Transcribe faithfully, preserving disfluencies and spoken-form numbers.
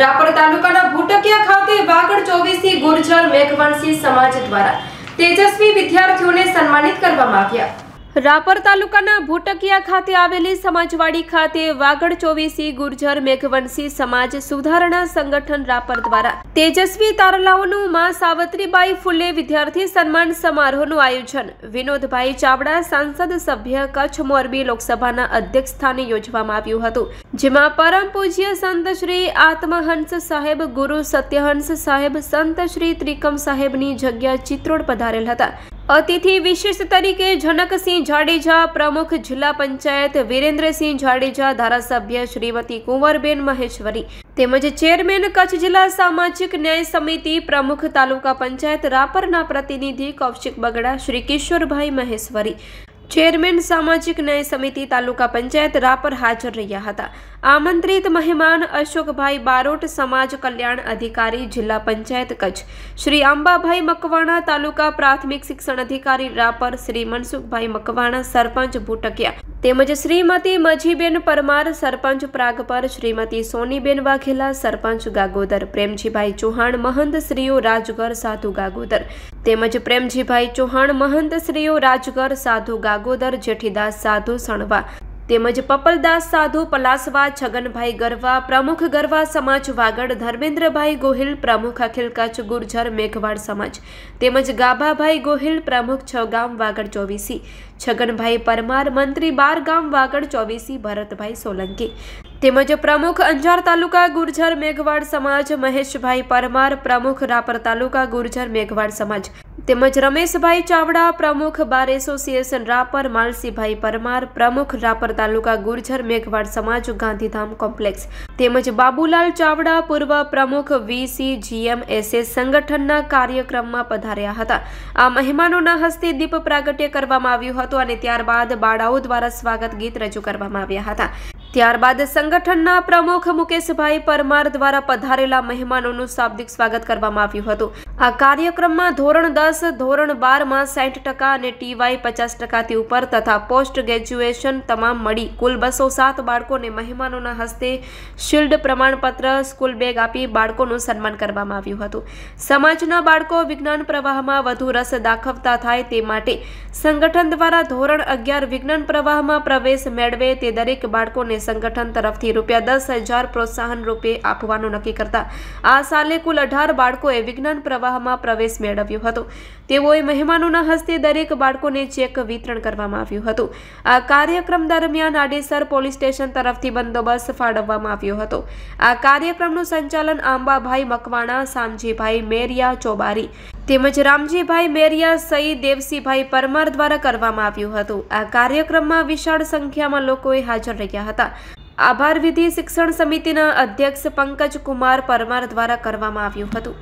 રાપર તાલુકાના ભૂટકિયા ખાતે વાગડ ચોવીસી ગુર્જર મેઘવંશી સમાજ દ્વારા તેજસ્વી વિદ્યાર્થીઓને સન્માનિત કરવામાં આવ્યા। રાપર તાલુકાના ભૂટકિયા ખાતે આવેલી સમાજવાડી ખાતે વાગડ ચોવીસી ગુર્જર મેઘવંશી સમાજ સુધારણા સંગઠન રાપર દ્વારા તેજસ્વી તારલાઓનું માં સાવત્રીબાઈ ફુલે વિદ્યાર્થી સન્માન સમારોહનું આયોજન વિનોદભાઈ ચાવડા સાંસદ સભ્ય કચ્છ મોરબી લોકસભાના અધ્યક્ષ સ્થાને યોજવામાં આવ્યું હતું, જેમાં પરમ પૂજ્ય સંત શ્રી આત્મહંસ સાહેબ, ગુરુ સત્ય હંસ સાહેબ, સંત શ્રી ત્રિકમ સાહેબની જગ્યા ચિત્રોડ પધારેલ હતા। अतिथि विशेष तरीके जनक सिंह जाडेजा, प्रमुख जिला पंचायत वीरेंद्र सिंह जाडेजा, धारासभ्य श्रीमती कुंवरबेन महेश्वरी तेमज चेयरमैन कच्छ जिला सामाजिक न्याय समिति, प्रमुख तालुका पंचायत रापरना प्रतिनिधि कौशिक बगड़ा, श्री किशोर भाई महेश्वरी चेरमेन सामाजिक न्याय समिति तालुका पंचायत रापर हाजर रहा हता। आमंत्रित मेहमान अशोक भाई बारोट समाज कल्याण अधिकारी जिला पंचायत कच्छ, श्री अंबा भाई मकवाणा तालुका प्राथमिक शिक्षण अधिकारी रापर, श्री मनसुख भाई मकवाणा सरपंच भूटकिया तेमज श्रीमती मजीबेन परमार सरपंच प्रागपर, श्रीमती सोनीबेन वाघेला सरपंच गागोदर, प्रेमजी भाई चौहान महंत श्रीओ राजगर साधु गागोदर तेमज प्रेमजी भाई चौहान महंत श्रीओ राजगर साधु गागोदर, जेठीदास साधु सणवा तेमज पपलदास साधु पलासवा, छगन भाई गरवा प्रमुख गरवा समाज वागड़, धर्मेंद्र भाई गोहिल प्रमुख अखिल कच्छ गुर्जर मेघवाड़ समाज तेमज गाभा भाई गोहिल प्रमुख छगाम वागड़ चौबीसी, छगन भाई परमार मंत्री बार गाम वागड़ चौबीसी, भरत भाई सोलंकी तेमज प्रमुख अंजार तालुका गुर्जर मेघवाड़ समाज महेश भाई परमार प्रमुख रापर तालुका गुर्जर मेघवाड़ समाज तेमज रमेश भाई चावड़ा प्रमुख बार एसोसिएशन रापर, मालसी भाई परमार प्रमुख रापर तालुका गुर्जर मेघवाड़ समाज गांधीधाम कॉम्प्लेक्स तेमज बाबूलाल चावड़ा पूर्व प्रमुख वीसी जीएमएसएस संगठनना कार्यक्रममां पधार्या हता। आ मेहमानोना हस्ते दीप प्रागट्य करवामां આવ્યું હતું અને ત્યારબાદ બાળાઓ દ્વારા સ્વાગત ગીત રજૂ કરવામાં આવ્યા હતા। ત્યારબાદ સંગઠનના પ્રમુખ મુકેશભાઈ પરમાર દ્વારા પધારેલા મહેમાનોનું શાબ્દિક સ્વાગત કરવામાં આવ્યું હતું। આ કાર્યક્રમમાં ધોરણ દસ, ધોરણ બાર માં સાઠ ટકા અને ટીવાય પચાસ ટકાથી ઉપર તથા પોસ્ટ ગ્રેજ્યુએશન તમામ મળી કુલ બસો સાત બાળકોને મહેમાનોના હસ્તે શિલ્ડ, પ્રમાણપત્ર, સ્કૂલ બેગ આપી બાળકોનું સન્માન કરવામાં આવ્યું હતું। સમાજના બાળકો વિજ્ઞાન પ્રવાહમાં વધુ રસ દાખવતા થાય તે માટે સંગઠન द्वारा धोरण अग्यार विज्ञान प्रवाह में प्रवेश मेळवे ते दरेक बाळकोने संगठन तरफथी रूपिया दस हज़ार प्रोत्साहन रूपे आपवानुं नक्की करता आ साले कुल अठार बाळकोए विज्ञान प्रवाह में प्रवेश मेळव्यो हतो। तेओए मेहमानोना हस्ते दरेक बाळकोने चेक वितरण करवामां आव्युं हतुं। आ कार्यक्रम दरमियान आडेसर पोलीस स्टेशन तरफथी बंदोबस्त फाळववामां आव्यो हतो। आ कार्यक्रमनुं संचालन आंबा भाई मकवाणा, रामजी भाई मेरिया चौबारी तेमज रामजी भाई मेरिया सहित देवसी भाई परमार द्वारा કરવામાં આવ્યું હતું। આ કાર્યક્રમમાં વિશાળ સંખ્યામાં લોકોએ હાજર રહ્યા હતા। આભાર વિધિ શિક્ષણ સમિતિના અધ્યક્ષ પંકજ કુમાર પરમાર દ્વારા કરવામાં આવ્યું હતું।